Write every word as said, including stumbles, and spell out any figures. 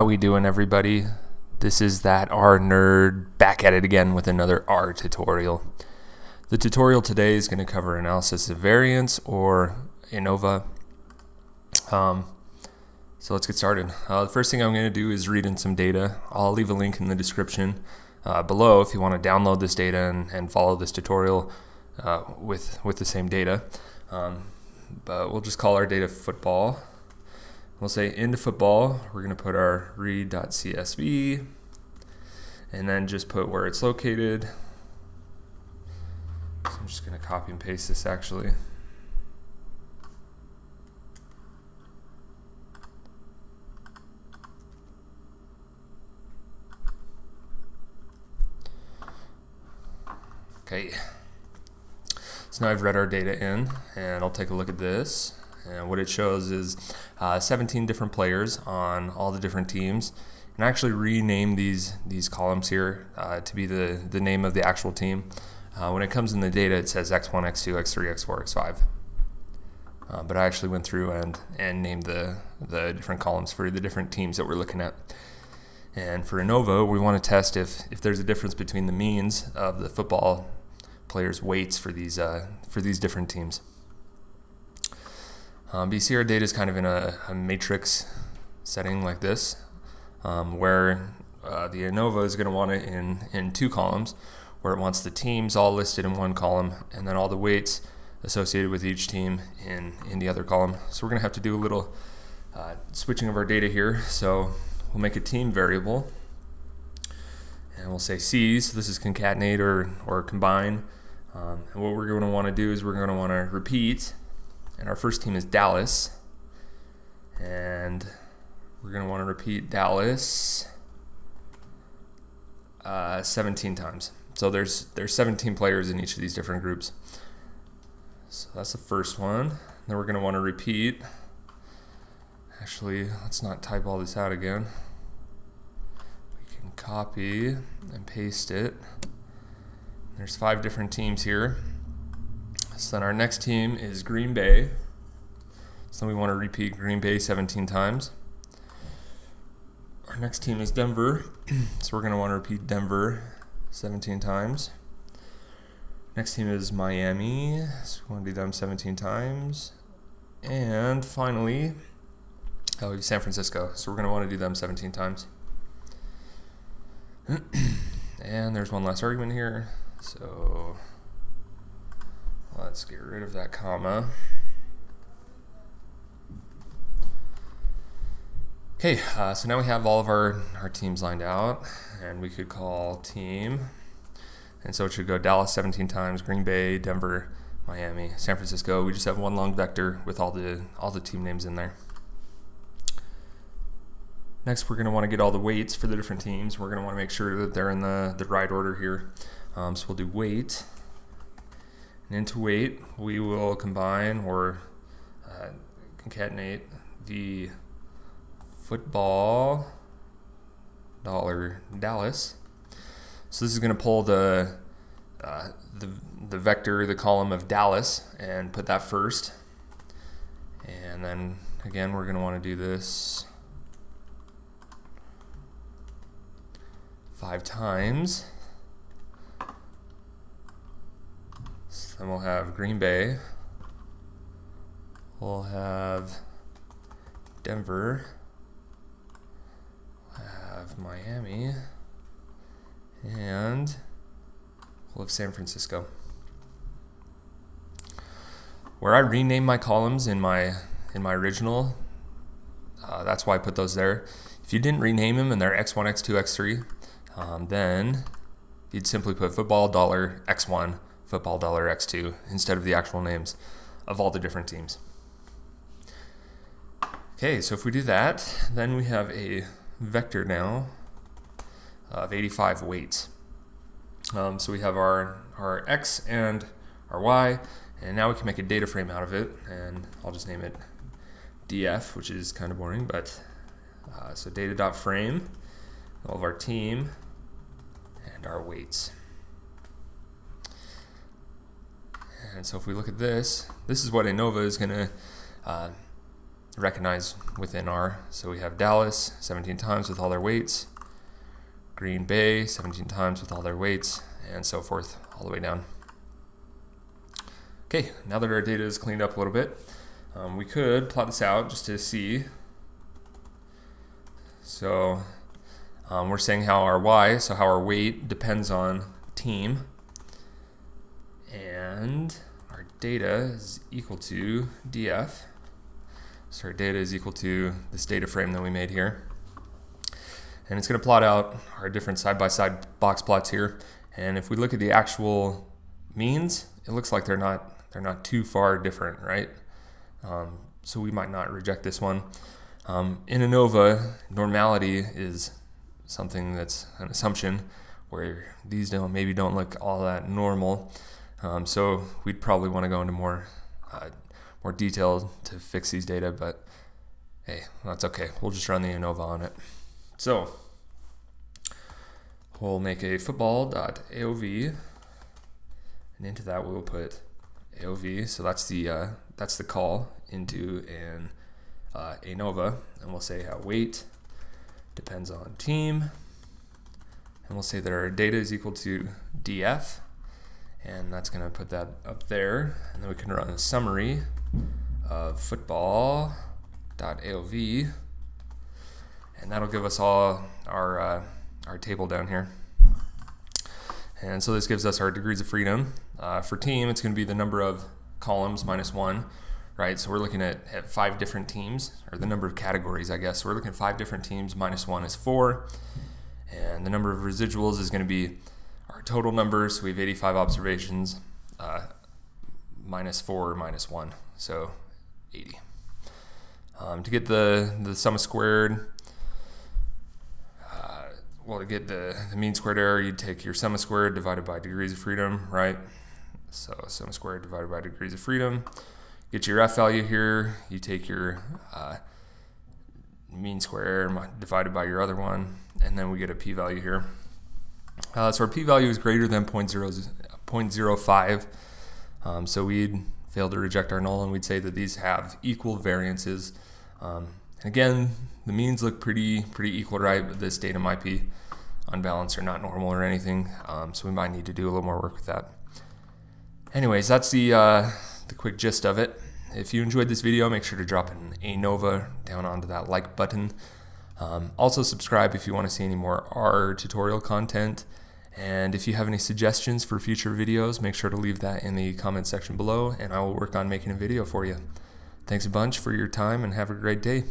How we doing, everybody? This is that R nerd back at it again with another R tutorial. The tutorial today is going to cover analysis of variance, or ANOVA. Um, so let's get started. Uh, the first thing I'm going to do is read in some data. I'll leave a link in the description uh, below if you want to download this data and, and follow this tutorial uh, with with the same data. Um, but we'll just call our data football. We'll say into football, we're going to put our read dot C S V and then just put where it's located. So I'm just going to copy and paste this actually. Okay. So now I've read our data in, and I'll take a look at this. And what it shows is uh, seventeen different players on all the different teams, and I actually rename these these columns here uh, to be the the name of the actual team. Uh, when it comes in the data, it says X one, X two, X three, X four, X five. Uh, but I actually went through and and named the the different columns for the different teams that we're looking at. And for ANOVA, we want to test if if there's a difference between the means of the football players' weights for these uh, for these different teams. Um, but you see our data is kind of in a, a matrix setting like this, um, where uh, the ANOVA is going to want it in, in two columns, where it wants the teams all listed in one column, and then all the weights associated with each team in, in the other column. So we're going to have to do a little uh, switching of our data here. So we'll make a team variable, and we'll say C, so this is concatenate or, or combine. Um, and what we're going to want to do is we're going to want to repeat. And our first team is Dallas, and we're going to want to repeat Dallas uh, seventeen times. So there's there's seventeen players in each of these different groups. So that's the first one. Then we're going to want to repeat. Actually, let's not type all this out again. We can copy and paste it. There's five different teams here. So then our next team is Green Bay. So then we want to repeat Green Bay seventeen times. Our next team is Denver. So we're going to want to repeat Denver seventeen times. Next team is Miami. So we want to do them seventeen times. And finally, oh, San Francisco. So we're going to want to do them seventeen times. And there's one last argument here. So let's get rid of that comma. Okay, uh, so now we have all of our, our teams lined out, and we could call team. And so it should go Dallas seventeen times, Green Bay, Denver, Miami, San Francisco. We just have one long vector with all the, all the team names in there. Next, we're going to want to get all the weights for the different teams. We're going to want to make sure that they're in the, the right order here. Um, so we'll do weight. And into weight, we will combine or uh, concatenate the football dollar Dallas. So this is going to pull the, uh, the the vector, the column of Dallas, and put that first. And then again, we're going to want to do this five times. Then we'll have Green Bay, we'll have Denver, we'll have Miami, and we'll have San Francisco. Where I rename my columns in my in my original, uh, that's why I put those there. If you didn't rename them and they're X one, X two, X three, um, then you'd simply put football dollar X one. Football dollar X two instead of the actual names of all the different teams. Okay, so if we do that, then we have a vector now of eighty-five weights. Um, so we have our, our X and our Y, and now we can make a data frame out of it, and I'll just name it D F, which is kind of boring, but uh, so data dot frame, all of our team, and our weights. And so if we look at this, this is what ANOVA is going to uh, recognize within R. So we have Dallas seventeen times with all their weights, Green Bay seventeen times with all their weights, and so forth all the way down. Okay, now that our data is cleaned up a little bit, um, we could plot this out just to see. So um, we're saying how our Y, so how our weight depends on team, and our data is equal to D F. So our data is equal to this data frame that we made here. And it's going to plot out our different side-by-side box plots here. And if we look at the actual means, it looks like they're not they're not too far different, right? Um, so we might not reject this one. Um, in ANOVA, normality is something that's an assumption where these don't maybe don't look all that normal. Um, so we'd probably want to go into more uh, more detail to fix these data, but hey, that's okay. We'll just run the ANOVA on it. So we'll make a football.aov, and into that we'll put A O V. So that's the uh, that's the call into an uh, ANOVA, and we'll say how weight depends on team, and we'll say that our data is equal to D F. And that's going to put that up there, and then we can run a summary of football.aov, and that'll give us all our uh, our table down here. And so this gives us our degrees of freedom. Uh, for team, it's going to be the number of columns minus one, right? So we're looking at, at five different teams, or the number of categories, I guess. So we're looking at five different teams, minus one is four, and the number of residuals is going to be our total numbers, so we have eighty-five observations, uh, minus four, minus one, so eighty. Um, to get the, the sum squared, uh, well, to get the, the mean squared error, you'd take your sum squared divided by degrees of freedom, right? So sum squared divided by degrees of freedom. Get your F value here, you take your uh, mean squared error divided by your other one, and then we get a p value here. Uh, so our p-value is greater than zero point zero five, um, so we'd fail to reject our null, and we'd say that these have equal variances. Um, again, the means look pretty pretty equal, right? But this data might be unbalanced or not normal or anything, um, so we might need to do a little more work with that. Anyways, that's the uh, the quick gist of it. If you enjoyed this video, make sure to drop an ANOVA down onto that like button. Um, also subscribe if you want to see any more R tutorial content, and if you have any suggestions for future videos, make sure to leave that in the comment section below, and I will work on making a video for you. Thanks a bunch for your time, and have a great day.